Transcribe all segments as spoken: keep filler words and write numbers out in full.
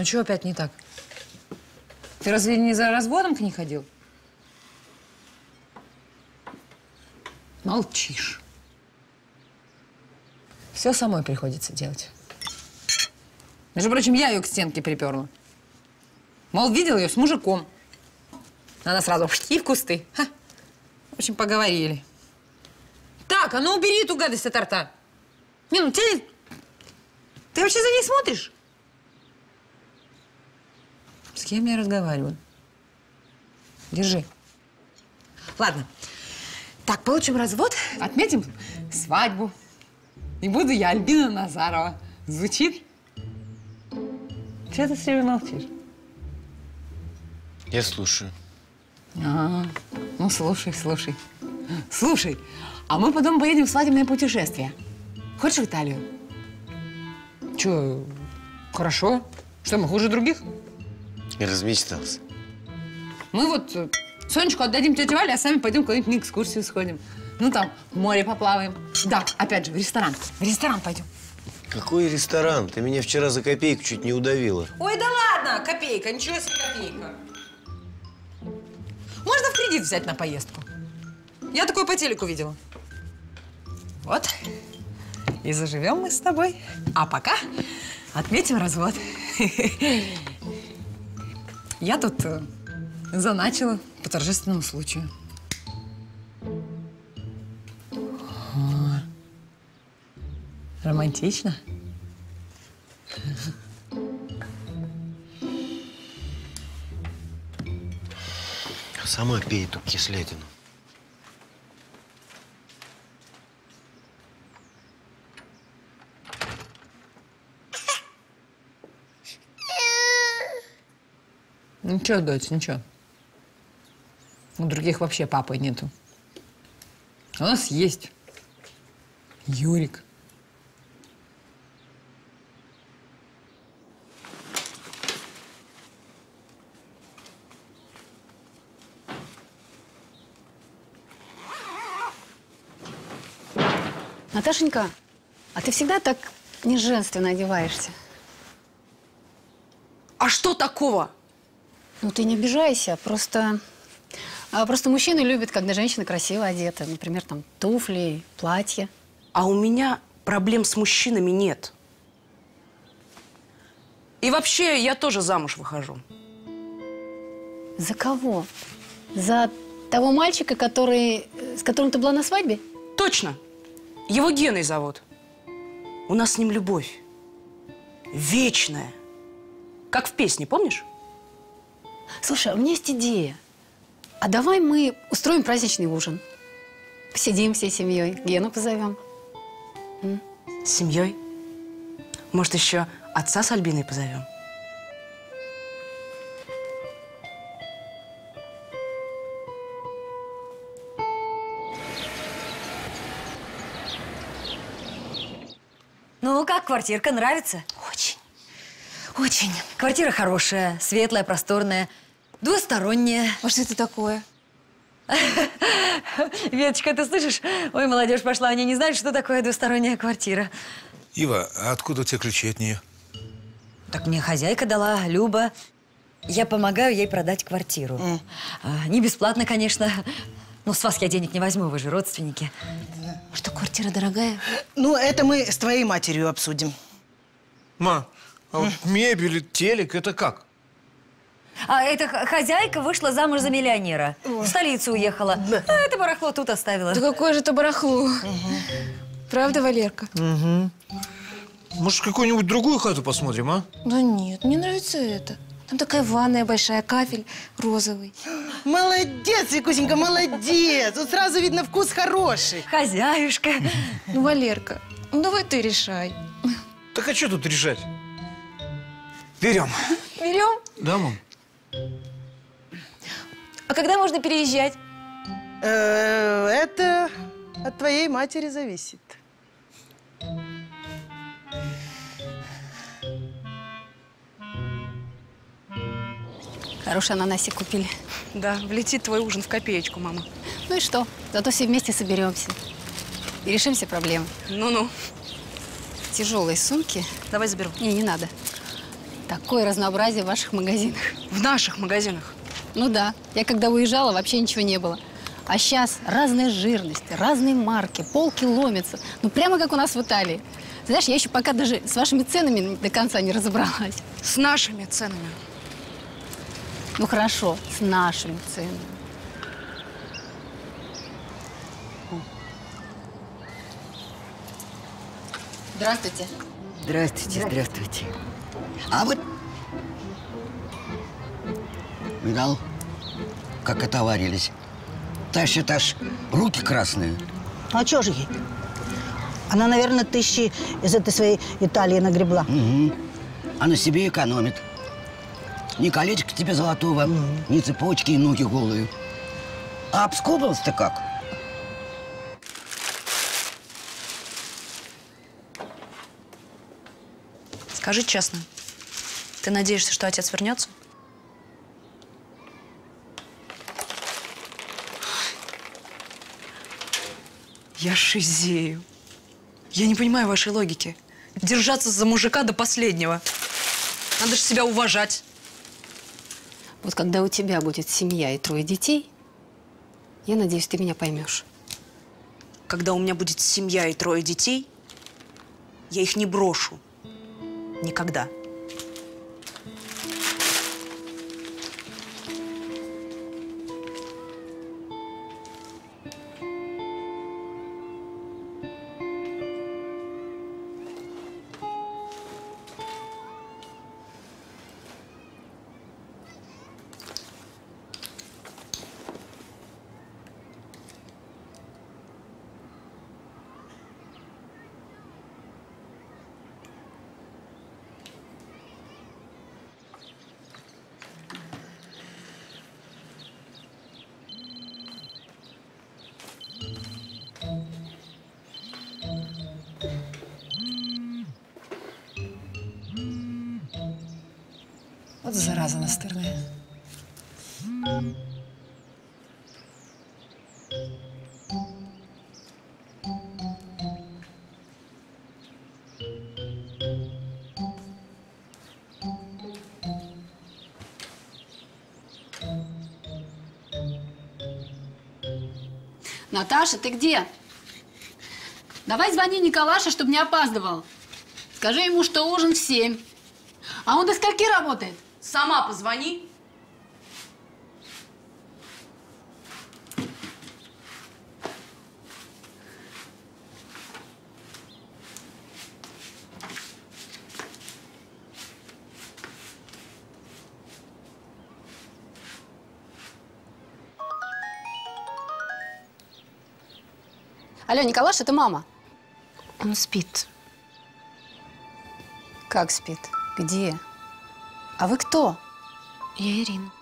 Ну, что опять не так? Ты разве не за разводом к ней ходил? Молчишь. Все самой приходится делать. Между прочим, я ее к стенке приперла. Мол, видел ее с мужиком. Она сразу и в кусты. Ха. В общем, поговорили. Так, а ну убери эту гадость от рта. Не, ну тебе... Ты вообще за ней смотришь? С кем я разговариваю? Держи. Ладно. Так, получим развод, отметим свадьбу. И буду я Альбина Назарова. Звучит? Чего ты все время молчишь? Я слушаю. А, ну слушай, слушай. Слушай, а мы потом поедем в свадебное путешествие. Хочешь в Италию? Че, хорошо? Что, мы хуже других? Я размечтался. Мы вот Сонечку отдадим тете Вале, а сами пойдем куда-нибудь на экскурсию сходим. Ну там, в море поплаваем. Да, опять же, в ресторан. В ресторан пойдем. Какой ресторан? Ты меня вчера за копейку чуть не удавила. Ой, да ладно, копейка, ничего себе копейка. Можно в кредит взять на поездку. Я такое по телеку видела. Вот. И заживем мы с тобой. А пока отметим развод. Я тут заначила по торжественному случаю. Романтично. Сама пей эту кислятину. Ничего, дочь, ничего. У других вообще папы нету. У нас есть Юрик. Наташенька, а ты всегда так неженственно одеваешься? А что такого? Ну, ты не обижайся, просто... Просто мужчины любят, когда женщина красиво одета. Например, там, туфли, платье. А у меня проблем с мужчинами нет. И вообще, я тоже замуж выхожу. За кого? За того мальчика, который... с которым ты была на свадьбе? Точно! Его Геной зовут. У нас с ним любовь. Вечная. Как в песне, помнишь? Слушай, у меня есть идея. А давай мы устроим праздничный ужин. Посидим всей семьей, Гену позовем. М? С семьей? Может, еще отца с Альбиной позовем? Ну, как квартирка? Нравится? Очень. Очень. Квартира хорошая, светлая, просторная, двусторонняя. А что это такое? Веточка, ты слышишь? Ой, молодежь пошла, они не знают, что такое двусторонняя квартира. Ива, а откуда у тебя ключи от нее? Так мне хозяйка дала, Люба. Я помогаю ей продать квартиру. Mm. А, не бесплатно, конечно. Ну, с вас я денег не возьму, вы же родственники. Что, квартира дорогая? Ну, это мы с твоей матерью обсудим. Ма, а вот мебель, телек, это как? А эта хозяйка вышла замуж за миллионера. О. В столицу уехала. Да. А это барахло тут оставила. Да какое же это барахло? Угу. Правда, Валерка? Угу. Может, какую-нибудь другую хату посмотрим, а? Да нет, мне нравится это. Там такая ванная большая, кафель розовый. Молодец, Викусенька, молодец! Вот сразу видно, вкус хороший. Хозяюшка. Ну, Валерка, ну давай ты решай. Так а что тут решать? Берем. Берем? Да, мам. А когда можно переезжать? Это от твоей матери зависит. Хороший ананасик купили. Да, влетит твой ужин в копеечку, мама. Ну и что? Зато все вместе соберемся. И решим все проблемы. Ну-ну. Тяжелые сумки. Давай заберу. Не, не надо. Такое разнообразие в ваших магазинах. В наших магазинах? Ну да. Я когда уезжала, вообще ничего не было. А сейчас разные жирности, разные марки, полки ломятся. Ну прямо как у нас в Италии. Знаешь, я еще пока даже с вашими ценами до конца не разобралась. С нашими ценами? Ну хорошо, с нашими ценами. Здравствуйте. Здравствуйте, здравствуйте. А вот видал, как отоварились. Тащит аж руки красные. А чё же ей? Она, наверное, тысячи из этой своей Италии нагребла. Угу. Она себе экономит. Ни колечко тебе золотого, угу. ни цепочки, и ноги голые. А обскобалась-то как? Скажи честно, ты надеешься, что отец вернется? Я шизею. Я не понимаю вашей логики. Держаться за мужика до последнего. Надо же себя уважать. Вот когда у тебя будет семья и трое детей, я надеюсь, ты меня поймешь. Когда у меня будет семья и трое детей, я их не брошу. Никогда. Вот зараза настырная. Наташа, ты где? Давай звони Николашу, чтобы не опаздывал. Скажи ему, что ужин в семь. А он до скольки работает? Сама позвони. Алло, Николаш, это мама. Он спит. Как спит? Где? А вы кто? Я Ирина.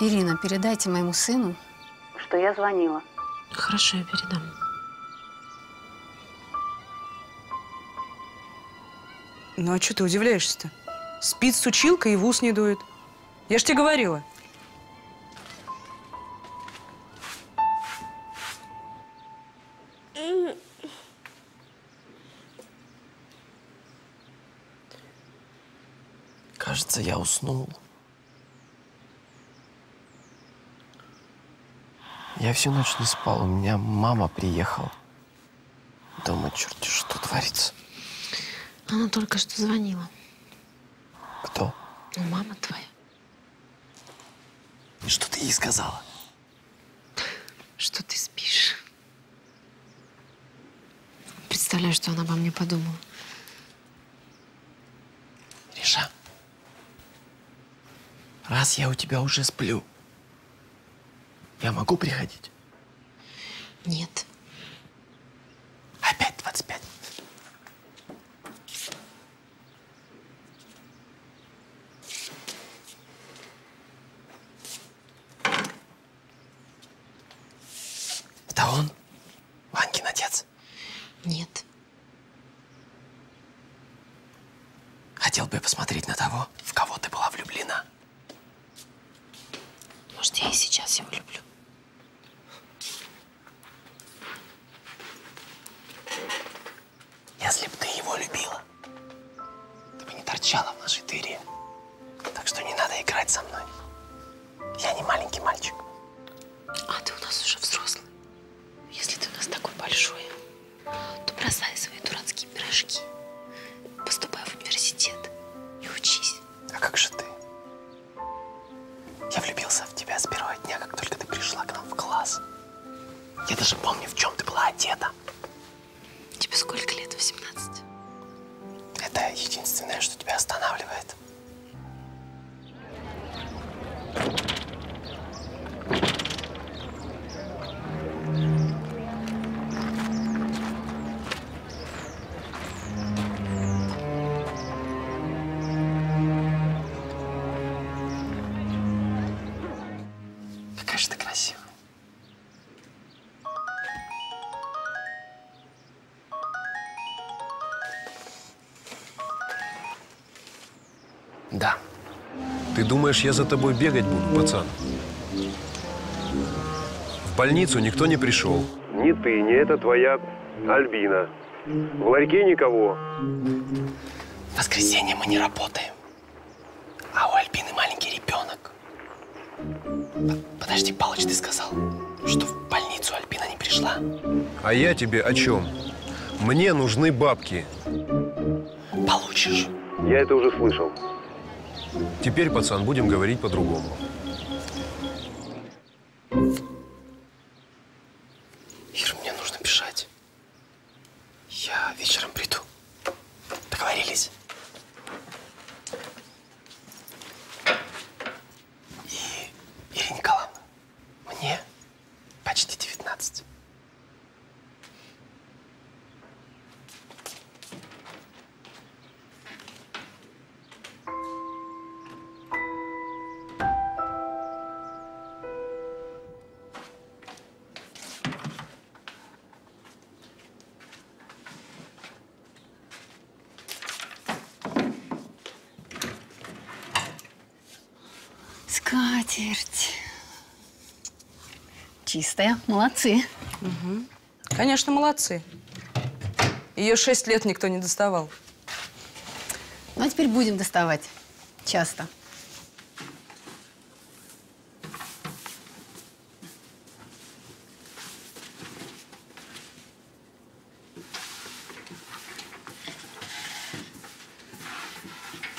Ирина, передайте моему сыну, что я звонила. Хорошо, я передам. Ну а что ты удивляешься-то? Спит сучилка и в ус не дует. Я ж тебе говорила. Кажется, я уснул. Я всю ночь не спал. У меня мама приехала. Дома, черт, что творится. Она только что звонила. Кто? Ну, мама твоя. И что ты ей сказала? Что ты спишь. Представляю, что она обо мне подумала. Реша. Раз я у тебя уже сплю, я могу приходить? Нет. Опять двадцать пять. Это он? Ванькин отец? Нет. Хотел бы посмотреть на того, в кого ты была влюблена. Может, я и сейчас его люблю. Если бы ты его любила, ты бы не торчала в нашей дыре. Так что не надо играть со мной. Я не маленький мальчик. А ты у нас уже взрослый. Если ты у нас такой большой, то бросай свои дурацкие пирожки. Поступай в университет и учись. А как же ты? Я влюбился в тебя с первого дня, как только ты пришла к нам в класс. Я даже помню, в чем ты была одета. Тебе сколько лет? восемнадцать. Это единственное, что тебя останавливает. Какая же ты красивая. Да. Ты думаешь, я за тобой бегать буду, пацан? В больницу никто не пришел. Ни ты, ни это твоя Альбина. В ларьке никого. В воскресенье мы не работаем. А у Альбины маленький ребенок. Подожди, Палыч, ты сказал, что в больницу Альбина не пришла. А я тебе о чем? Мне нужны бабки. Получишь. Я это уже слышал. Теперь, пацан, будем говорить по-другому. Ир, мне нужно бежать. Я вечером приду. Договорились? И, Ирина Николаевна, мне почти девятнадцать. Скатерть. Чистая. Молодцы. Угу. Конечно, молодцы. Ее шесть лет никто не доставал. Ну, а теперь будем доставать. Часто.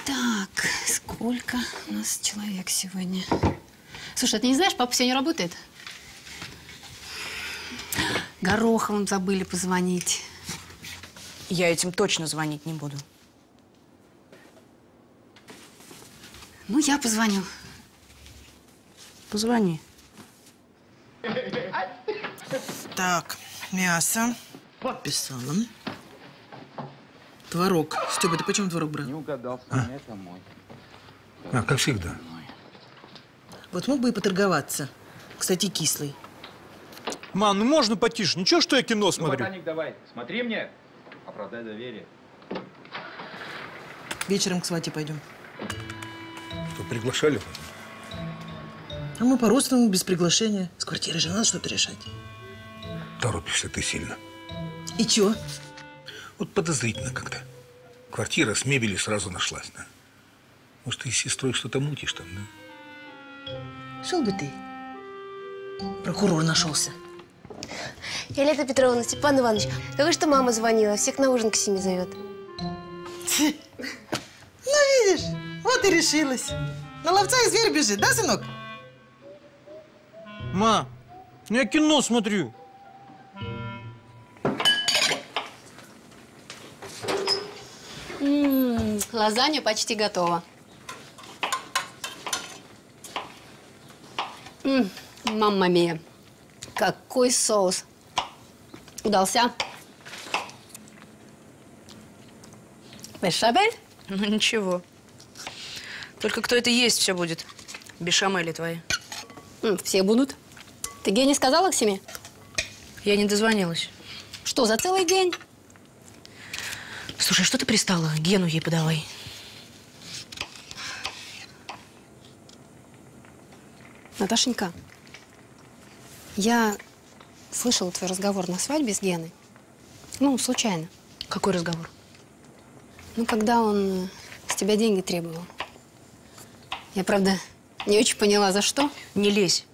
Так, сколько у нас человек сегодня? Слушай, а ты не знаешь, папа сегодня работает? Гороховым забыли позвонить. Я этим точно звонить не буду. Ну, я позвоню. Позвони. Так, мясо. Подписала. Творог. Стёпа, ты почему творог брал? Не угадал. А? А, как всегда. Вот мог бы и поторговаться. Кстати, кислый. Мам, ну можно потише? Ничего, что я кино смотрю? Ну, ботаник, давай. Смотри мне. Оправдай доверие. Вечером к свате пойдем. Что, приглашали? А мы по-родственному, без приглашения. С квартиры же надо что-то решать. Торопишься ты сильно. И чё? Вот подозрительно как-то. Квартира с мебелью сразу нашлась, да? Может, ты с сестрой что-то мутишь там, да? Шел бы ты. Прокурор нашелся. Елена Петровна, Степан Иванович, только что мама звонила, всех на ужин к семи зовет. Ну, видишь, вот и решилась. На ловца и зверь бежит, да, сынок? Ма, я кино смотрю. М-м, лазанья почти готова. Мамма мия, какой соус удался. Бешамель? Ну ничего. Только кто это есть, все будет. Бешамели твои. М, все будут. Ты Гене сказала к семи? Я не дозвонилась. Что, за целый день? Слушай, что ты пристала? Гену ей подавай. Наташенька, я слышала твой разговор на свадьбе с Геной. Ну, случайно. Какой разговор? Ну, когда он с тебя деньги требовал. Я, правда, не очень поняла, за что. Не лезь.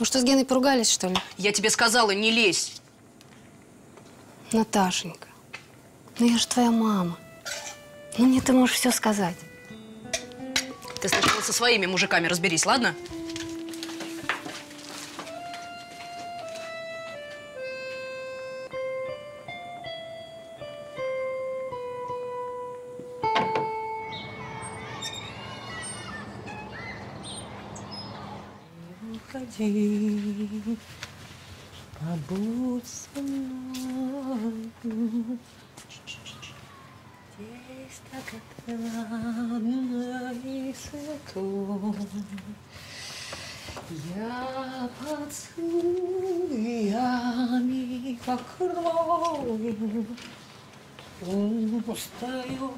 Ну что, с Геной поругались, что ли? Я тебе сказала, не лезь. Наташенька, ну я же твоя мама. Ну мне ты можешь все сказать. Ты сначала со своими мужиками разберись, ладно? Уходи, побудь со мной. Здесь так отрадно и светло. Я под струями покрою, устаю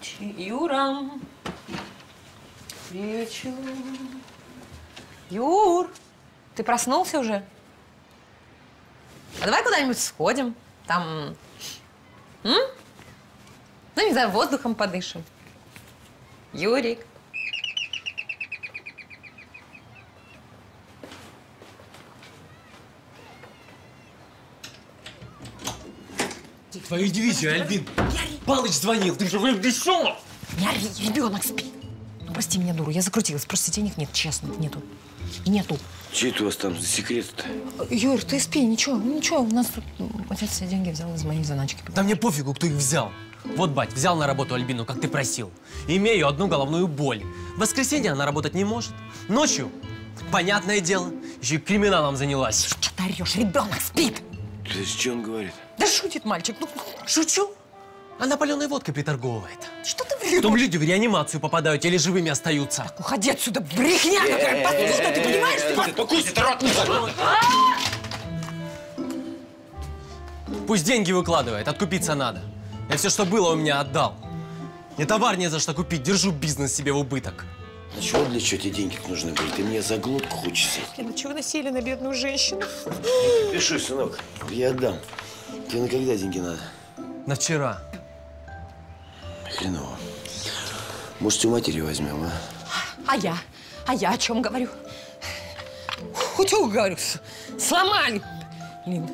чьюрам плечу. Юр, ты проснулся уже? А давай куда-нибудь сходим, там, м? Ну, не знаю, воздухом подышим. Юрик. Твою дивизию, Альбин. Палыч звонил, ты же влюблён. Я ребенок спит. Ну, прости меня, дуру, я закрутилась, просто денег нет, честно, нету. Нету. Чей это у вас там за секрет-то? Юр, ты спи, ничего, ничего. У нас тут отец все деньги взял из моей заначки. Понимаешь? Да мне пофигу, кто их взял. Вот, бать, взял на работу Альбину, как ты просил. Имею одну головную боль. В воскресенье она работать не может. Ночью, понятное дело, еще и криминалом занялась. Что ты орешь? Ребенок спит. Ты с чем говорит? Да шутит мальчик. Ну, шучу. Она паленой водкой приторговывает. Что ты врешь? Потом люди в реанимацию попадают или живыми остаются. Так, уходи отсюда, брехня! Что ты понимаешь? Покусит рот! Пусть деньги выкладывает, откупиться надо. Я все, что было, у меня отдал. Мне товар не за что купить, держу бизнес себе в убыток. А чего для чего тебе деньги нужны были? Ты мне за глотку хочешь сесть? Блин, чего насели на бедную женщину? Пиши, сынок, я отдам. Тебе на когда деньги надо? На вчера. Хреново. Может, у матери возьмем, а? А я? А я о чем говорю? Утюг, говорю. Сломали. Блин.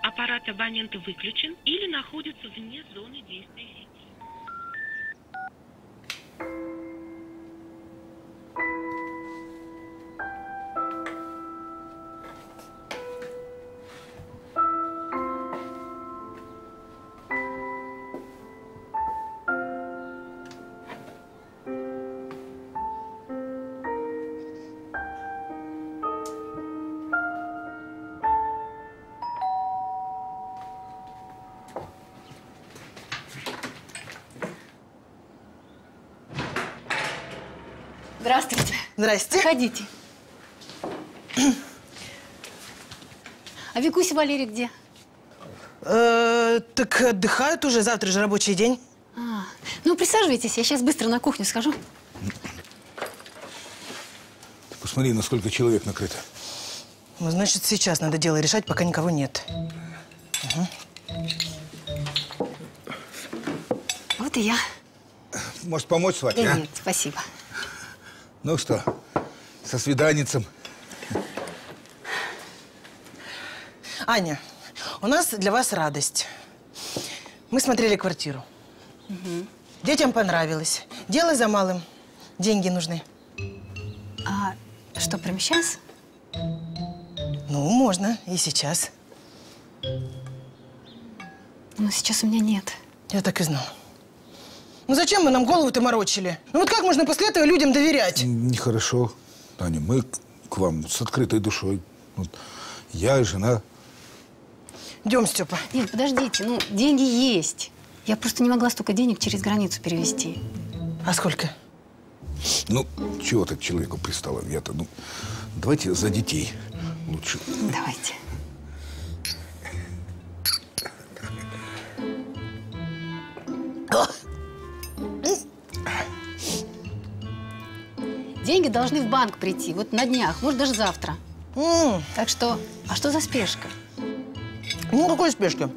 Аппарат абонента выключен или находится вне зоны действия . Здравствуйте. Здрасте. Ходите. А Викуся, Валерий где? Э-э, так отдыхают уже, завтра же рабочий день. А, ну, присаживайтесь, я сейчас быстро на кухню схожу. Ты посмотри, насколько человек накрыто. Ну, значит, сейчас надо дело решать, пока никого нет. Угу. Вот и я. Может, помочь с вами? Да, а? Нет, спасибо. Ну что, со свиданницем? Аня, у нас для вас радость. Мы смотрели квартиру. Угу. Детям понравилось. Дело за малым. Деньги нужны. А что, прямо сейчас? Ну, можно и сейчас. Но сейчас у меня нет. Я так и знала. Ну зачем вы нам голову-то морочили? Ну вот как можно после этого людям доверять? Нехорошо, Таня. Мы к вам с открытой душой. Вот. Я и жена. Идем, Степа. Нет, подождите. Ну, деньги есть. Я просто не могла столько денег через границу перевести. А сколько? Ну, чего ты к человеку пристала? Я-то, ну, давайте за детей лучше. Давайте. Деньги должны в банк прийти, вот на днях, может, даже завтра. Mm. Так что, а что за спешка? Ну, какой спешка?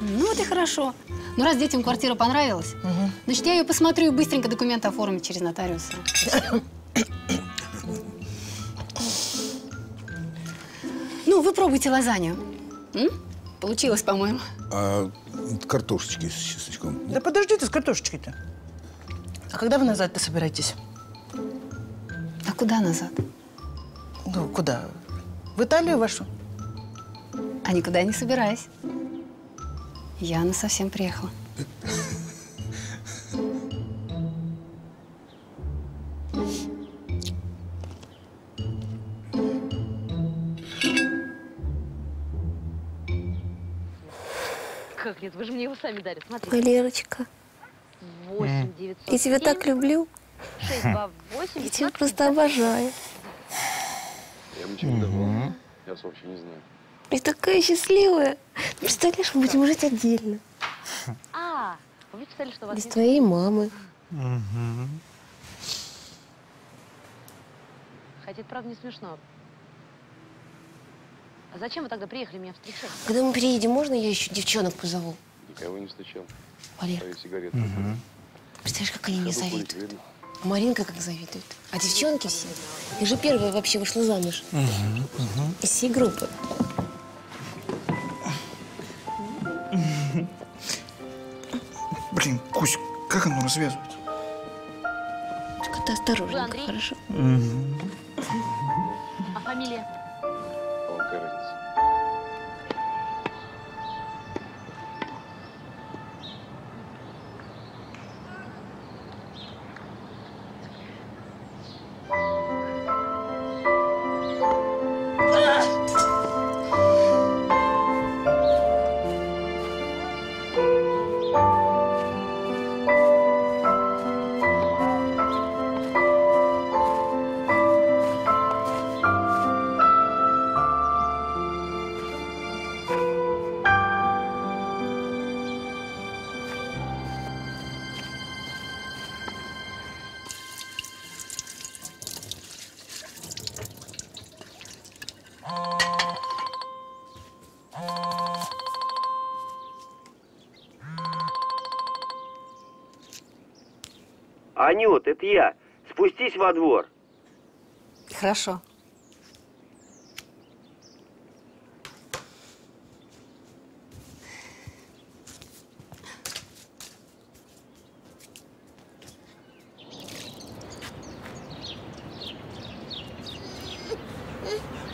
Ну, вот и хорошо. Ну, раз детям квартира понравилась, mm-hmm. значит, я ее посмотрю и быстренько документы оформлю через нотариуса. Ну, вы пробуйте лазанью. М? Получилось, по-моему. А картошечки с чесночком? Да подожди ты с картошечкой-то. А когда вы назад-то собираетесь? А куда назад? Ну, куда? В Италию вашу? А никуда я не собираюсь. Я насовсем приехала. Как нет? Вы же мне его сами дали. Смотрите. Валерочка. восемь девятьсот. Я тебя так люблю. шесть, два, восемь, я тебя просто обожаю. Я бы чего-то давно. Я вас вообще не знаю. Я такая счастливая. Представляешь, мы будем жить отдельно. А, вы писали, что у вас без твоей мамы. Хотя это правда не смешно. А зачем вы тогда приехали меня встречать? Когда мы приедем, можно я еще девчонок позову? Никого не встречал. Валерка. Представляешь, как они мне завидуют. А Маринка как завидует. А девчонки все. Я же первая вообще вышла замуж. Из всей группы. Блин, Кусь, как оно развязывает? Только ты осторожненько, хорошо? А фамилия? Анют, это я. Спустись во двор. Хорошо.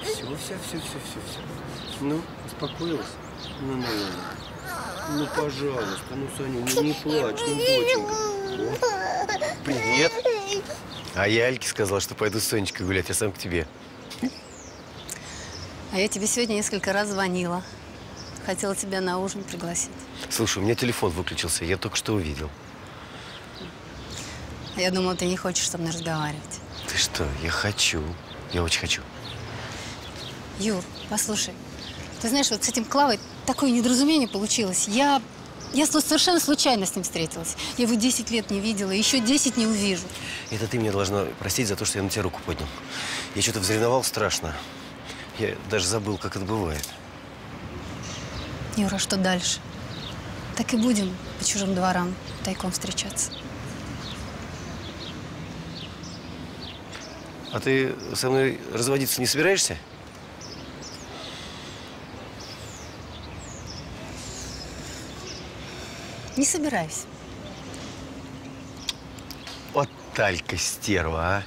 Все, все, все, все, все, все. Ну, успокоилась? Ну, ну, ну. Ну, пожалуйста, ну, Саню, ну, не плачь, ну, доченька. Привет. А я Альке сказала, что пойду с Сонечкой гулять, я сам к тебе. А я тебе сегодня несколько раз звонила. Хотела тебя на ужин пригласить. Слушай, у меня телефон выключился, я только что увидел. Я думала, ты не хочешь со мной разговаривать. Ты что? Я хочу. Я очень хочу. Юр, послушай, ты знаешь, вот с этим Клавой такое недоразумение получилось. Я... Я совершенно случайно с ним встретилась. Я его десять лет не видела, еще десять не увижу. Это ты меня должна простить за то, что я на тебя руку поднял. Я что-то взревновал страшно. Я даже забыл, как это бывает. Юра, что дальше? Так и будем по чужим дворам тайком встречаться. А ты со мной разводиться не собираешься? Не собираюсь. Вот Талька стерва,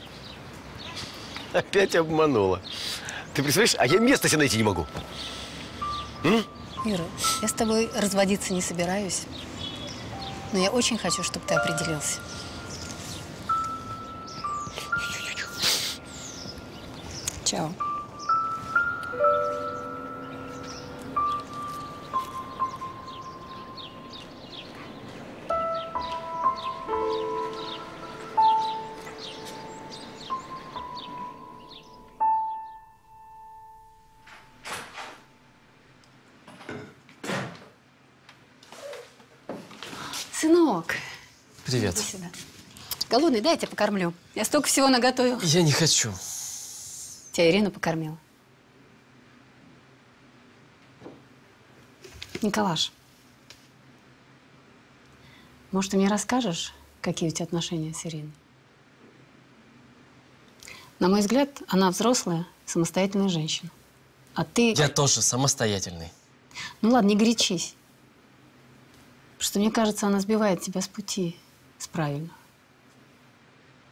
а. Опять обманула. Ты представляешь, а я места себе найти не могу. М? Ира, я с тобой разводиться не собираюсь. но я очень хочу, чтобы ты определился. Чао. Сынок. Привет. Иди сюда. Голодный, да, я тебя покормлю? Я столько всего наготовила. Я не хочу. Тебя Ирина покормила. Николаш, может, ты мне расскажешь, какие у тебя отношения с Ириной? На мой взгляд, она взрослая, самостоятельная женщина. А ты… Я тоже самостоятельный. Ну ладно, не горячись. Что мне кажется, она сбивает тебя с пути, с правильного.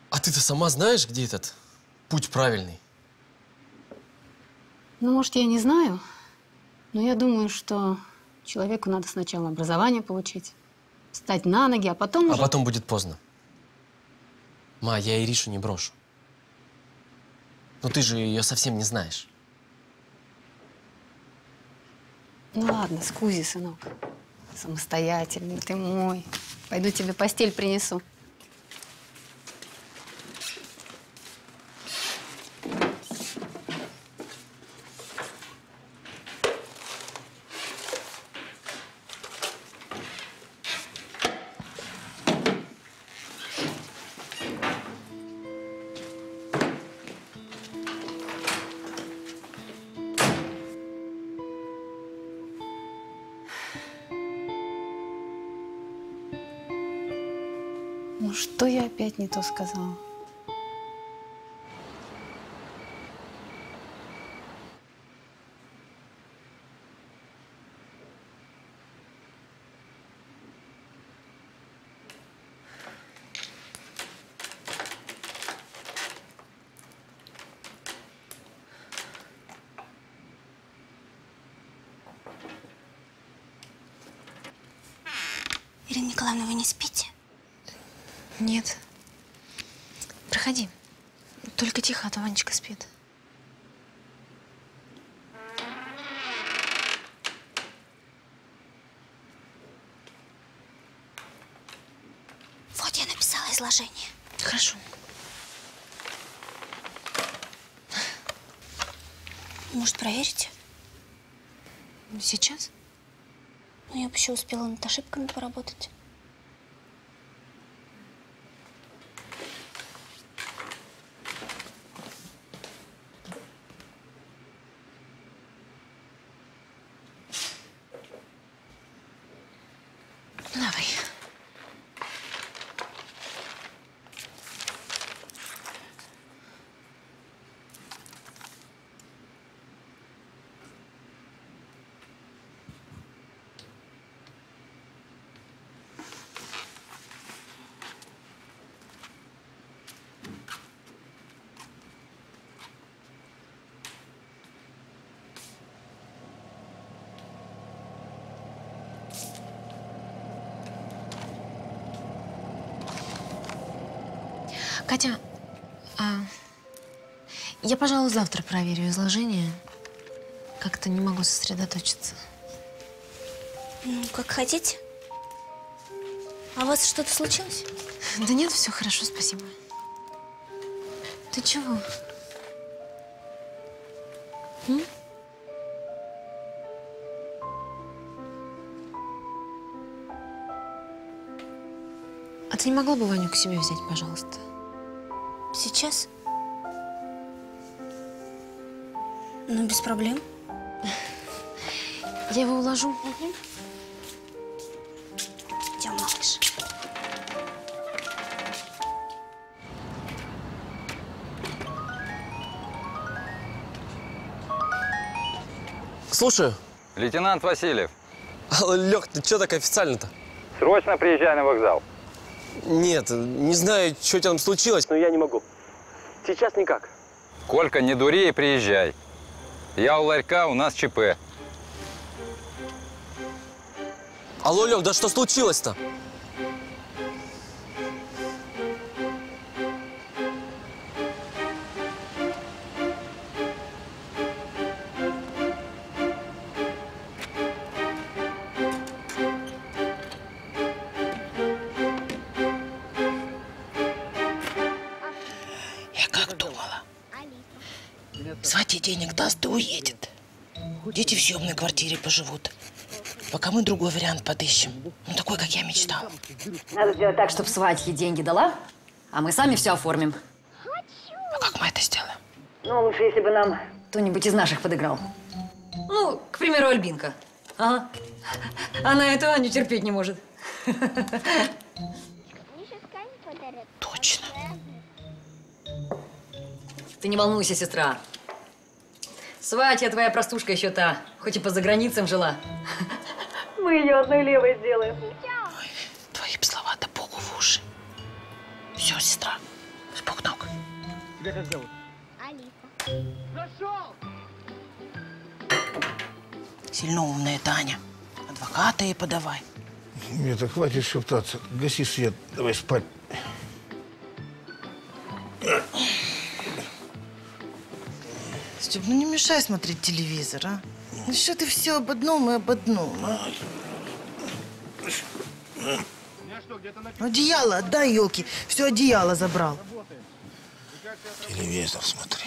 А ты-то сама знаешь, где этот путь правильный? Ну, может, я не знаю, но я думаю, что человеку надо сначала образование получить, встать на ноги, а потом уже… А потом будет поздно. Ма, я Иришу не брошу. Но ты же ее совсем не знаешь. Ну ладно, скузи, сынок. Самостоятельный ты мой. Пойду тебе постель принесу. Что я опять не то сказала? Ирина Николаевна, вы не спите? Нет. Проходи. Только тихо, а то Ванечка спит. Вот я написала изложение. Хорошо. Может, проверите? Сейчас? Ну, я бы еще успела над ошибками поработать. Катя, а, я, пожалуй, завтра проверю изложение. Как-то не могу сосредоточиться. Ну, как хотите. А у вас что-то случилось? Да нет, все хорошо, спасибо. Ты чего? М? А ты не могла бы Ваню к себе взять, пожалуйста? Сейчас? Ну, без проблем. Я его уложу. Угу. Идем, малыш. Слушаю. Лейтенант Васильев. Лёх, ты чё так официально-то? Срочно приезжай на вокзал. Нет, не знаю, что там случилось, но я не могу. Сейчас никак. Колька, не дури и приезжай. Я у ларька, у нас ЧП. Алло, Лёв, да что случилось-то? Свати денег даст и уедет. Дети в съемной квартире поживут. Пока мы другой вариант подыщем. Ну, такой, как я мечтал. Надо сделать так, чтобы свать ей деньги дала, а мы сами все оформим. А как мы это сделаем? Ну, лучше, если бы нам кто-нибудь из наших подыграл. Ну, к примеру, Альбинка. Ага. Она этого не терпеть не может. Точно. Ты не волнуйся, сестра. Сватья твоя простушка еще та, хоть и по заграницам жила. Мы ее одной левой сделаем. Ой, твои слова-то Богу в уши. Все, сестра, с Бог ног. Тебя как зовут? Алиса. Зашел! Сильно умная Таня. Адвоката ей подавай. Нет, хватит шептаться. Гаси свет, давай спать. Степ, ну не мешай смотреть телевизор, а? Ну что ты все об одном и об одном, а? Ну, одеяло отдай, елки. Все одеяло забрал. Телевизор смотри.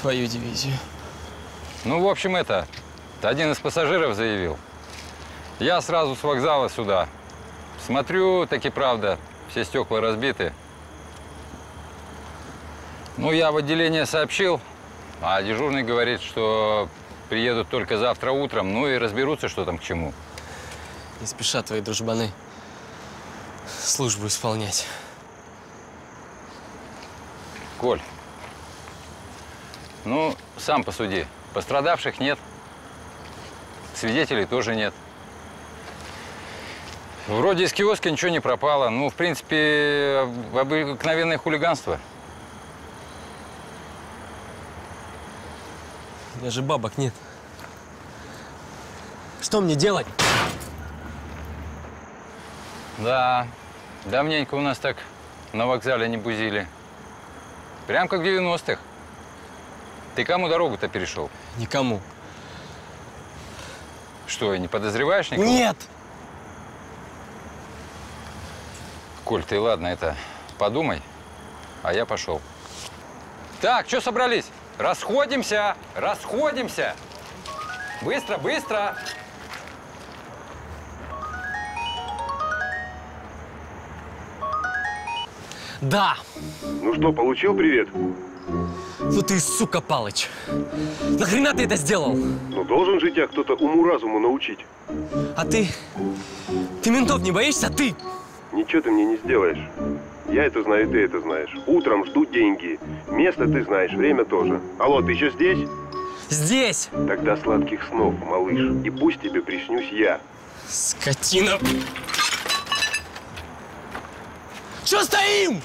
Твою дивизию. Ну, в общем, это, один из пассажиров заявил. Я сразу с вокзала сюда. Смотрю, таки правда, все стекла разбиты. Ну, я в отделение сообщил, а дежурный говорит, что приедут только завтра утром, ну и разберутся, что там к чему. Не спешат твои дружбаны службу исполнять. Коль. Ну, сам посуди. Пострадавших нет. Свидетелей тоже нет. Вроде из киоска ничего не пропало. Ну, в принципе, обыкновенное хулиганство. Даже бабок нет. Что мне делать? Да, давненько у нас так на вокзале не бузили. Прям как в девяностых. Ты кому дорогу-то перешел? Никому. Что, не подозреваешь никого? Нет! Коль, ты ладно, это подумай, а я пошел. Так, что собрались? Расходимся, расходимся. Быстро, быстро. Да. Ну что, получил привет? Ну ты, сука, Палыч. Нахрена ты это сделал? Ну должен же тебя кто-то уму-разуму научить. А ты? Ты ментов не боишься, ты? Ничего ты мне не сделаешь. Я это знаю, ты это знаешь. Утром жду деньги. Место ты знаешь, время тоже. Алло, ты еще здесь? Здесь. Тогда сладких снов, малыш. И пусть тебе приснюсь я. Скотина. Чё стоим?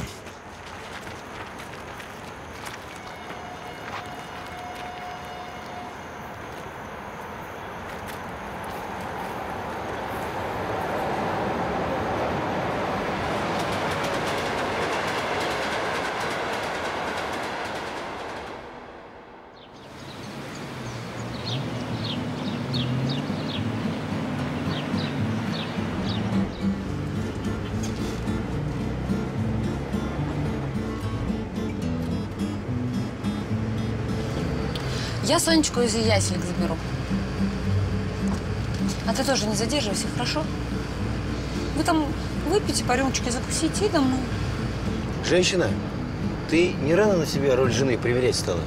Я Сонечку из ясельк заберу. А ты тоже не задерживайся, хорошо? Вы там выпейте по рюмочке, закусите и домой. Женщина, ты не рано на себя роль жены примерять стала?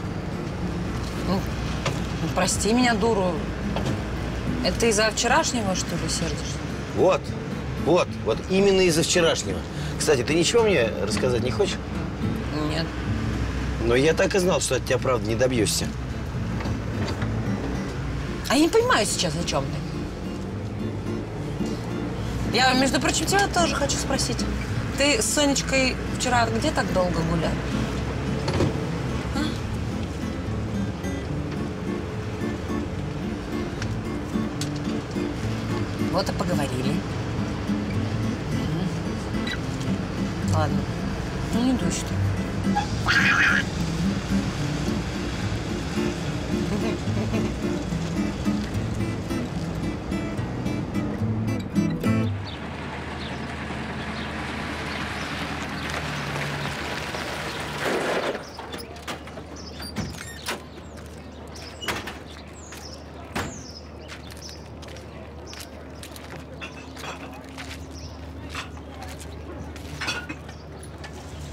Ну, ну прости меня, дуру. Это ты из-за вчерашнего, что ли, сердишься? Вот, вот, вот именно из-за вчерашнего. Кстати, ты ничего мне рассказать не хочешь? Нет. Но я так и знал, что от тебя правда не добьешься. А я не понимаю сейчас, о чем ты. Я, между прочим, тебя тоже хочу спросить. Ты с Сонечкой вчера где так долго гулял? А? Вот и поговорили. Угу. Ладно. Ну, не дуй, что ли.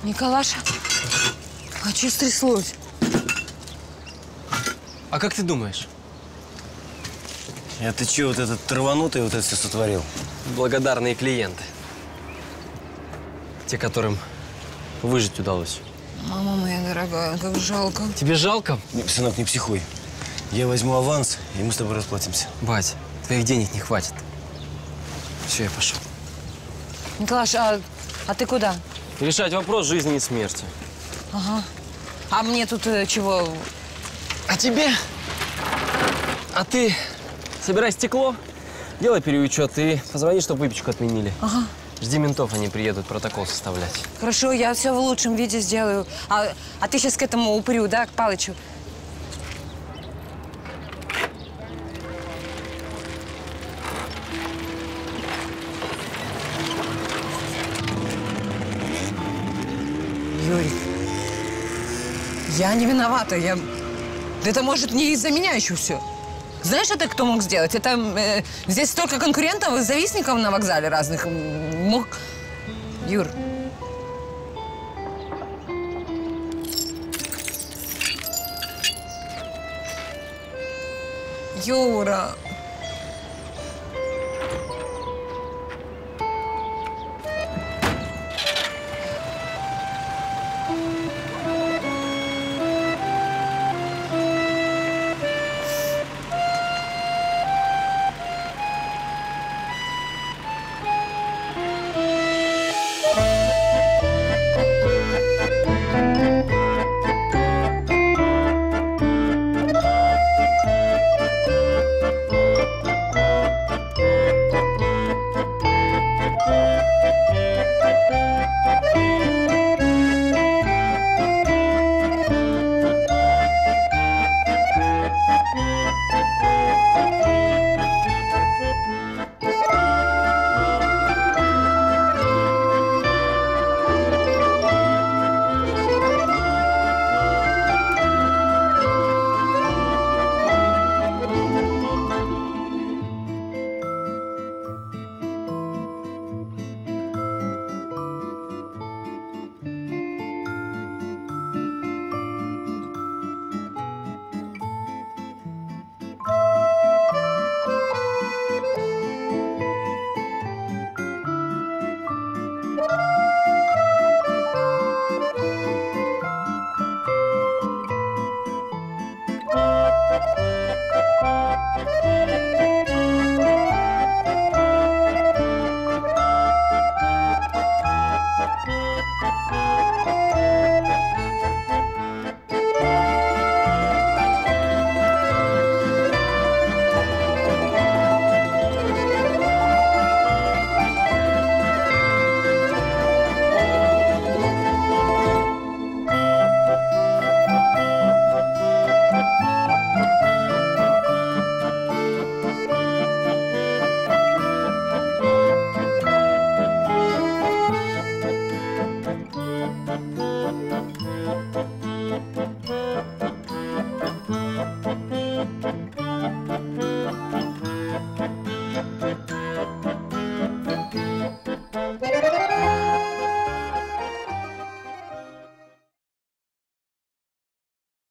Николаш, а что стряслось? А как ты думаешь? А ты че вот этот траванутый вот это все сотворил? Благодарные клиенты. Те, которым выжить удалось. Мама моя дорогая, как жалко. Тебе жалко? Не, сынок, не психуй. Я возьму аванс, и мы с тобой расплатимся. Бать, твоих денег не хватит. Все, я пошел. Николаш, а, а ты куда? Решать вопрос жизни и смерти. Ага. А мне тут э, чего? А тебе? А ты собирай стекло, делай переучет и позвони, чтобы выпечку отменили. Ага. Жди ментов, они приедут протокол составлять. Хорошо, я все в лучшем виде сделаю. А, а ты сейчас к этому упрю, да, к Палычу? Я не виновата, я... Это, может, не из-за меня еще все. Знаешь, это кто мог сделать? Это... Э, здесь столько конкурентов и завистников на вокзале разных. Мог... Юр. Юра.